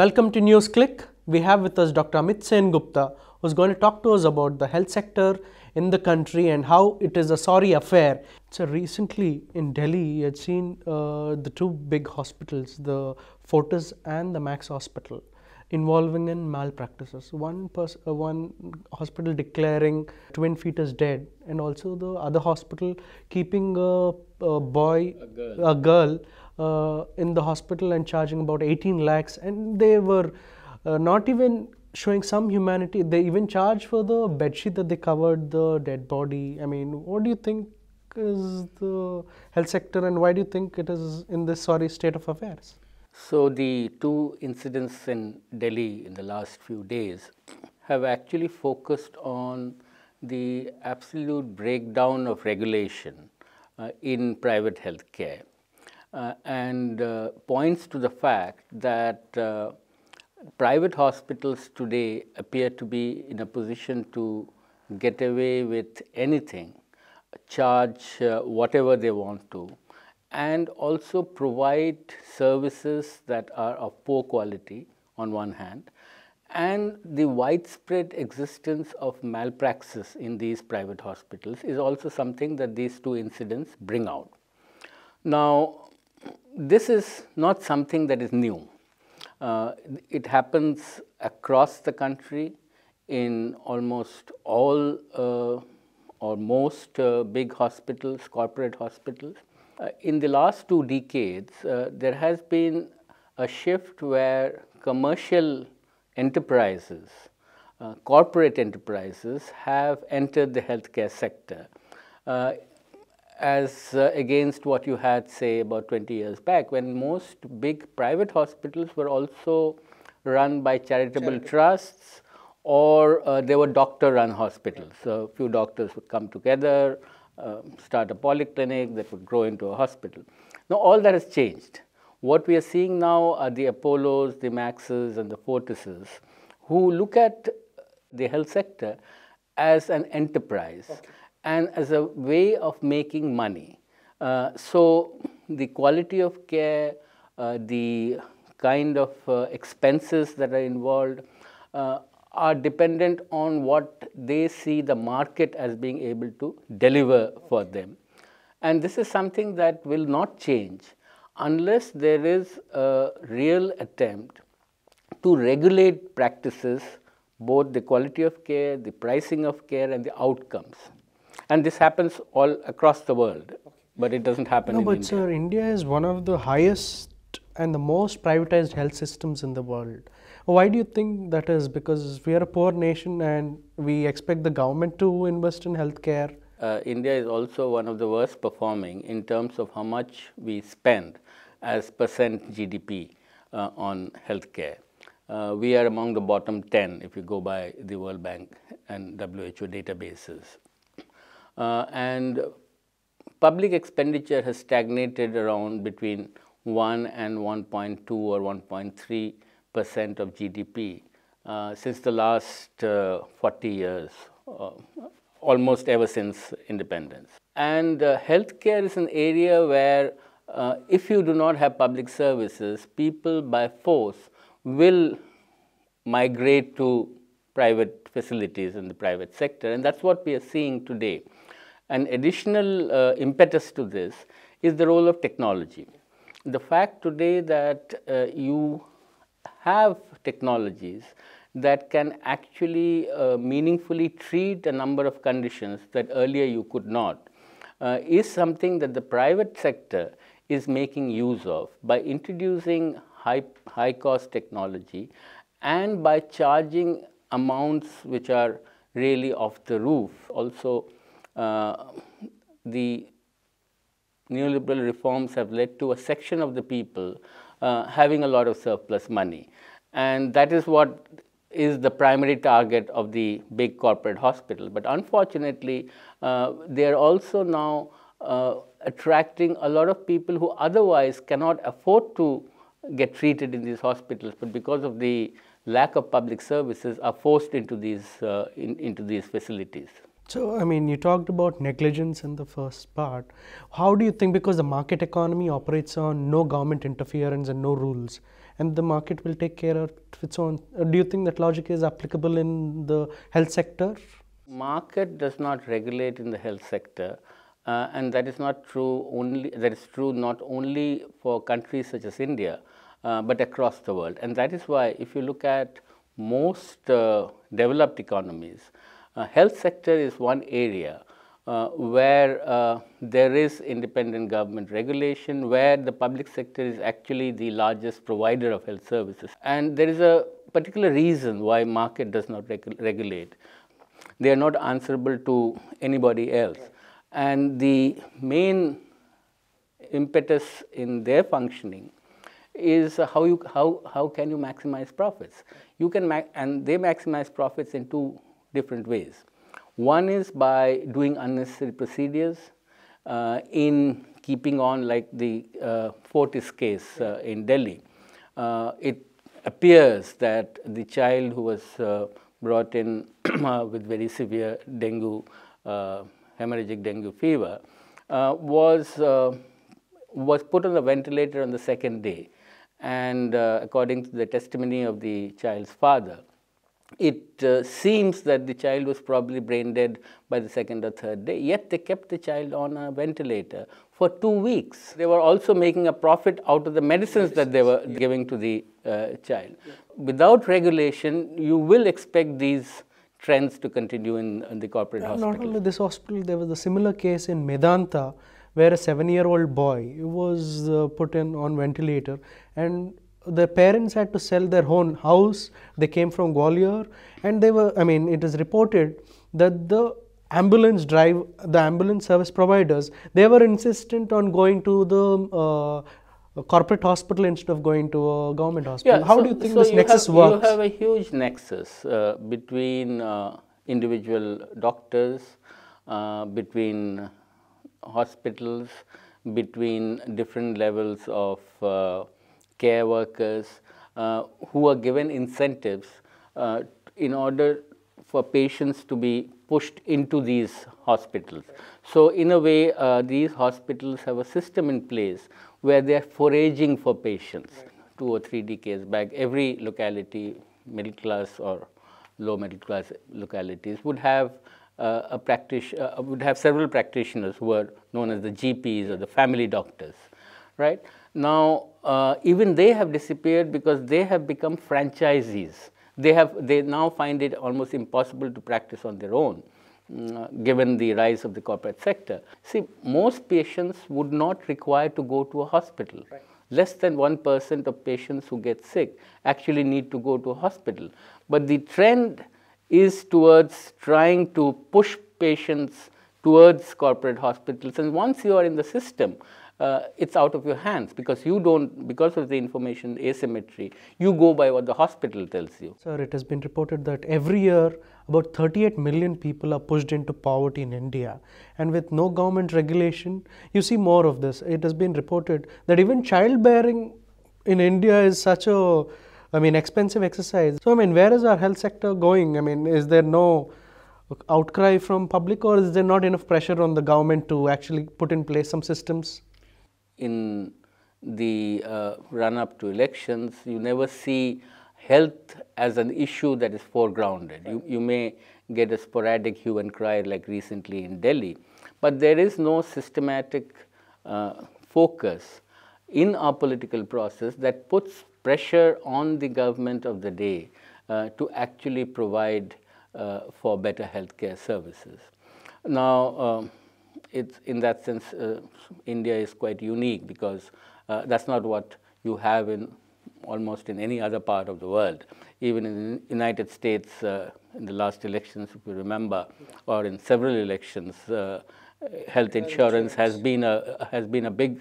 Welcome to NewsClick. We have with us Dr. Amit Sengupta, who is going to talk to us about the health sector in the country and how it is a sorry affair. So recently in Delhi, you had seen the two big hospitals, the Fortis and the Max Hospital, involving in malpractices. One hospital declaring twin fetus dead, and also the other hospital keeping a girl in the hospital and charging about 18 lakhs, and they were not even showing some humanity. They even charged for the bedsheet that they covered the dead body. I mean, what do you think is the health sector, and why do you think it is in this sorry state of affairs? So the two incidents in Delhi in the last few days have actually focused on the absolute breakdown of regulation in private health care. And points to the fact that private hospitals today appear to be in a position to get away with anything, charge whatever they want to, and also provide services that are of poor quality on one hand, and the widespread existence of malpraxis in these private hospitals is also something that these two incidents bring out. Now, this is not something that is new. It happens across the country in almost all or most big hospitals, corporate hospitals. In the last two decades, there has been a shift where commercial enterprises, corporate enterprises have entered the healthcare sector. As against what you had, say, about 20 years back, when most big private hospitals were also run by charitable trusts, or they were doctor-run hospitals. So a few doctors would come together, start a polyclinic that would grow into a hospital. Now, all that has changed. What we are seeing now are the Apollos, the Maxes, and the Fortises, who look at the health sector as an enterprise. Okay. And as a way of making money. So the quality of care, the kind of expenses that are involved are dependent on what they see the market as being able to deliver for them. And this is something that will not change unless there is a real attempt to regulate practices, both the quality of care, the pricing of care, and the outcomes. And this happens all across the world, but it doesn't happen in India. No, but sir, India is one of the highest and the most privatized health systems in the world. Why do you think that is? Because we are a poor nation and we expect the government to invest in healthcare. India is also one of the worst performing in terms of how much we spend as percent GDP on healthcare. We are among the bottom 10 if you go by the World Bank and WHO databases. And public expenditure has stagnated around between 1 and 1.2 or 1.3% of GDP since the last 40 years, almost ever since independence. And healthcare is an area where if you do not have public services, people by force will migrate to private facilities in the private sector, and that's what we are seeing today. An additional impetus to this is the role of technology. The fact today that you have technologies that can actually meaningfully treat a number of conditions that earlier you could not is something that the private sector is making use of by introducing high-cost technology and by charging amounts which are really off the roof. Also, the neoliberal reforms have led to a section of the people having a lot of surplus money. And that is what is the primary target of the big corporate hospital. But unfortunately, they are also now attracting a lot of people who otherwise cannot afford to get treated in these hospitals, but because of the lack of public services are forced into these facilities. So, I mean, you talked about negligence in the first part. How do you think, because the market economy operates on no government interference and no rules, and the market will take care of its own. Do you think that logic is applicable in the health sector? Market does not regulate in the health sector, and that is not true only, that is true not only for countries such as India, but across the world. And that is why if you look at most developed economies, health sector is one area where there is independent government regulation, where the public sector is actually the largest provider of health services. And there is a particular reason why market does not regulate. They are not answerable to anybody else. And the main impetus in their functioning is how can you maximize profits. You can and they maximize profits in two different ways. One is by doing unnecessary procedures, in keeping on, like the Fortis case in Delhi. It appears that the child who was brought in with very severe dengue, hemorrhagic dengue fever, was put on the ventilator on the second day. And according to the testimony of the child's father, it seems that the child was probably brain dead by the second or third day, yet they kept the child on a ventilator for 2 weeks. They were also making a profit out of the medicines that they were giving to the child. Yeah. Without regulation, you will expect these trends to continue in the corporate hospital. Not only this hospital, there was a similar case in Medanta, where a 7-year-old boy was put in on ventilator, and their parents had to sell their own house. They came from Gwalior, and they were, I mean, it is reported that the ambulance service providers, they were insistent on going to the corporate hospital instead of going to a government hospital. Yeah, How do you think this nexus works? You have a huge nexus between individual doctors, between hospitals, between different levels of care workers who are given incentives in order for patients to be pushed into these hospitals. So in a way, these hospitals have a system in place where they are foraging for patients. 2 or 3 decades back, every locality, middle class or low middle class localities, would have several practitioners who are known as the GPs or the family doctors. Right? Now, even they have disappeared because they have become franchisees. They now find it almost impossible to practice on their own, given the rise of the corporate sector. See, most patients would not require to go to a hospital. Right. Less than 1% of patients who get sick actually need to go to a hospital. But the trend is towards trying to push patients towards corporate hospitals. And once you are in the system, it's out of your hands, because you don't, because of the information asymmetry, you go by what the hospital tells you. Sir, it has been reported that every year about 38 million people are pushed into poverty in India, and with no government regulation, you see more of this. It has been reported that even childbearing in India is such a, I mean, expensive exercise. So, I mean, where is our health sector going? I mean, is there no outcry from public, or is there not enough pressure on the government to actually put in place some systems? In the run-up to elections, you never see health as an issue that is foregrounded. You may get a sporadic hue and cry like recently in Delhi, but there is no systematic focus in our political process that puts pressure on the government of the day to actually provide for better healthcare services. Now, it's in that sense, India is quite unique, because that's not what you have in almost in any other part of the world. Even in the United States, in the last elections, if you remember, or in several elections, health insurance has been a big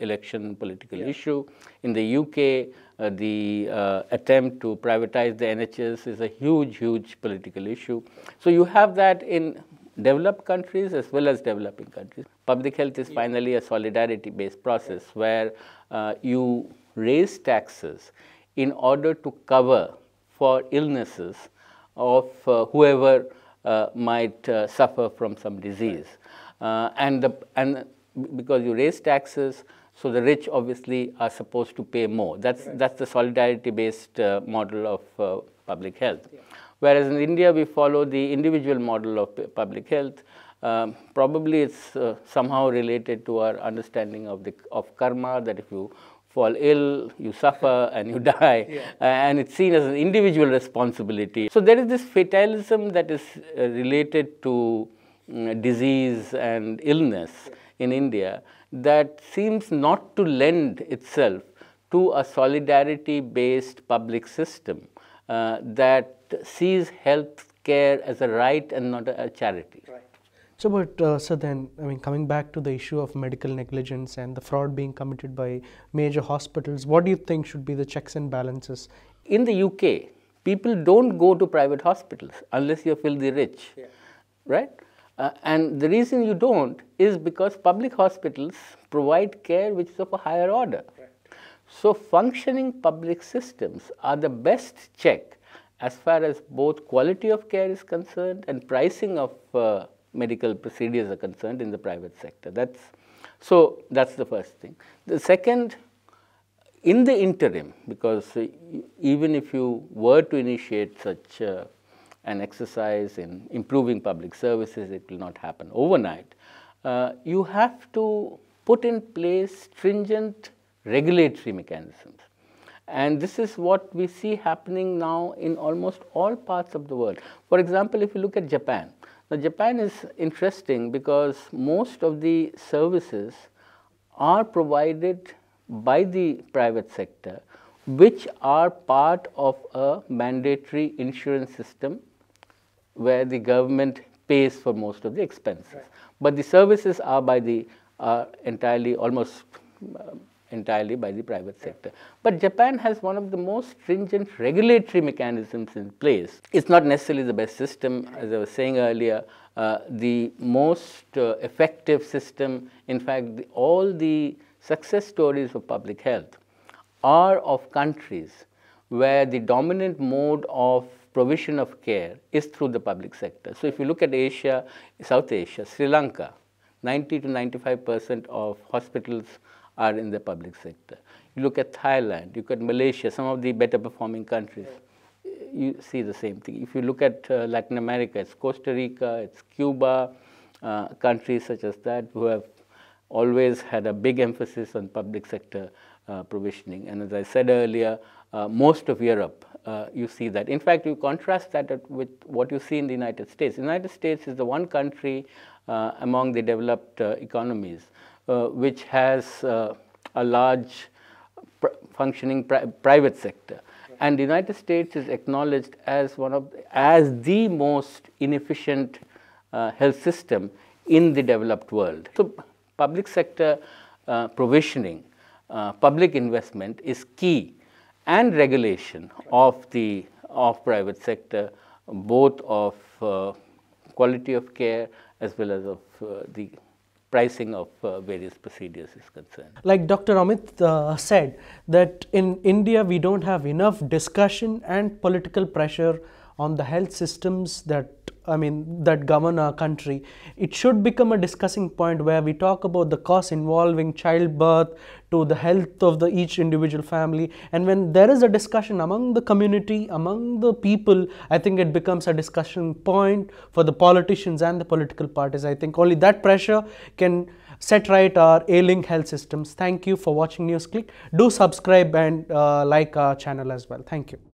election political issue. In the UK, the attempt to privatize the NHS is a huge, huge political issue. So you have that in developed countries as well as developing countries. Public health is finally a solidarity-based process where you raise taxes in order to cover for illnesses of whoever might suffer from some disease. And because you raise taxes, So the rich obviously are supposed to pay more. That's the solidarity-based model of public health. Yeah. Whereas in India, we follow the individual model of public health. Probably it's somehow related to our understanding of karma, that if you fall ill, you suffer and you die. Yeah. And it's seen as an individual responsibility. So there is this fatalism that is related to disease and illness in India that seems not to lend itself to a solidarity-based public system that sees health care as a right and not a charity. Right. So, but so then, I mean, coming back to the issue of medical negligence and the fraud being committed by major hospitals, what do you think should be the checks and balances? In the UK, people don't go to private hospitals unless you're filthy rich, yeah. Right? And the reason you don't is because public hospitals provide care which is of a higher order. Right. So functioning public systems are the best check as far as both quality of care is concerned and pricing of medical procedures are concerned in the private sector. That's the first thing. The second, in the interim, because even if you were to initiate such an exercise in improving public services, it will not happen overnight. You have to put in place stringent regulatory mechanisms. And this is what we see happening now in almost all parts of the world. For example, if you look at Japan. Now, Japan is interesting because most of the services are provided by the private sector, which are part of a mandatory insurance system where the government pays for most of the expenses. Right. But the services are almost entirely by the private sector. Yeah. But Japan has one of the most stringent regulatory mechanisms in place. It's not necessarily the best system, as I was saying earlier. The most effective system, in fact, all the success stories of public health are of countries where the dominant mode of provision of care is through the public sector. So if you look at Asia, South Asia, Sri Lanka, 90% to 95% of hospitals are in the public sector. You look at Thailand, you look at Malaysia, some of the better performing countries, you see the same thing. If you look at Latin America, it's Costa Rica, it's Cuba, countries such as that who have always had a big emphasis on public sector provisioning. And as I said earlier, most of Europe, you see that. In fact, you contrast that with what you see in the United States. The United States is the one country among the developed economies which has a large functioning private sector. Right. And the United States is acknowledged as the most inefficient health system in the developed world. So public sector provisioning, public investment is key, and regulation of the private sector, both of quality of care as well as of the pricing of various procedures is concerned. Like Dr. Amit said, that in India we don't have enough discussion and political pressure on the health systems that govern our country. It should become a discussing point where we talk about the costs involving childbirth to the health of each individual family. And when there is a discussion among the community, among the people, I think it becomes a discussion point for the politicians and the political parties. I think only that pressure can set right our ailing health systems. Thank you for watching NewsClick. Do subscribe and like our channel as well. Thank you.